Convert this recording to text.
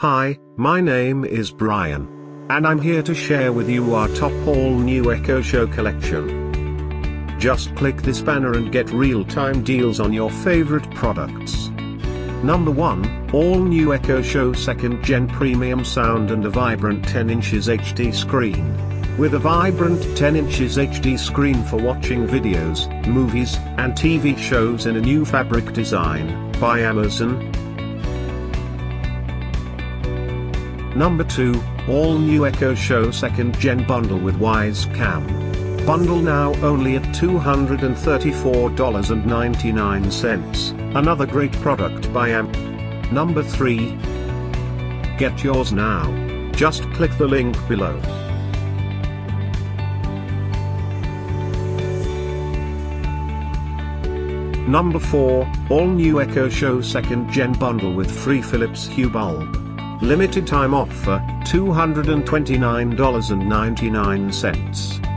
Hi, my name is Brian, and I'm here to share with you our top all-new Echo Show collection. Just click this banner and get real-time deals on your favorite products. Number 1, all-new Echo Show 2nd Gen Premium Sound and a vibrant 10 inches HD screen. With a vibrant 10 inches HD screen for watching videos, movies, and TV shows in a new fabric design, by Amazon. Number 2, all-new Echo Show 2nd Gen Bundle with Wyze Cam. Bundle now only at $234.99, another great product by Amp. Number 3. Get yours now. Just click the link below. Number 4, all-new Echo Show 2nd Gen Bundle with free Philips Hue bulb. Limited time offer, $229.99.